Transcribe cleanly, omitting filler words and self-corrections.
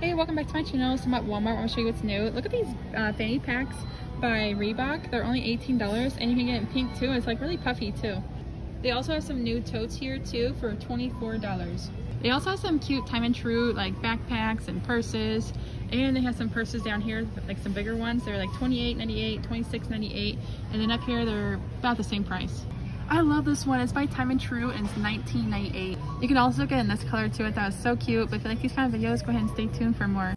Hey, welcome back to my channel. So I'm at Walmart. I want to show you what's new. Look at these fanny packs by Reebok. They're only $18 and you can get it in pink too. It's like really puffy too. They also have some new totes here too for $24. They also have some cute Time and True like backpacks and purses. And they have some purses down here, like some bigger ones. They're like $28.98, $26.98. And then up here, they're about the same price. I love this one. It's by Time and True and it's $19.98. You can also get in this color too. I thought it was so cute. But if you like these kind of videos, go ahead and stay tuned for more.